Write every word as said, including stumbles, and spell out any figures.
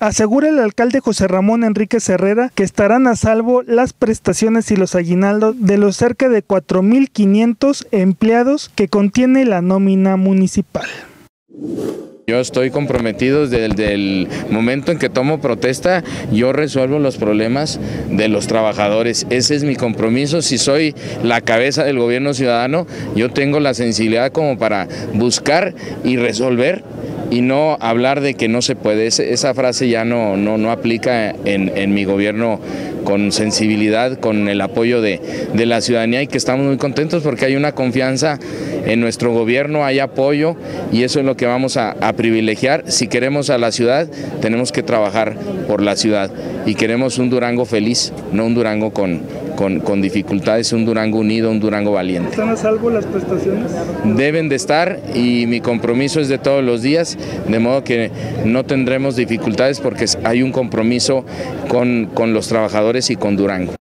Asegura el alcalde José Ramón Enríquez Herrera que estarán a salvo las prestaciones y los aguinaldos de los cerca de cuatro mil quinientos empleados que contiene la nómina municipal. Yo estoy comprometido desde el, del momento en que tomo protesta, yo resuelvo los problemas de los trabajadores. Ese es mi compromiso. Si soy la cabeza del gobierno ciudadano, yo tengo la sensibilidad como para buscar y resolver y no hablar de que no se puede. Esa frase ya no, no, no aplica en, en mi gobierno, con sensibilidad, con el apoyo de, de la ciudadanía, y que estamos muy contentos porque hay una confianza en nuestro gobierno, hay apoyo, y eso es lo que vamos a, a privilegiar. Si queremos a la ciudad, tenemos que trabajar por la ciudad, y queremos un Durango feliz, no un Durango con, con, con dificultades, un Durango unido, un Durango valiente. ¿Están a salvo las prestaciones? Deben de estar, y mi compromiso es de todos los días, de modo que no tendremos dificultades porque hay un compromiso con, con los trabajadores y con Durango.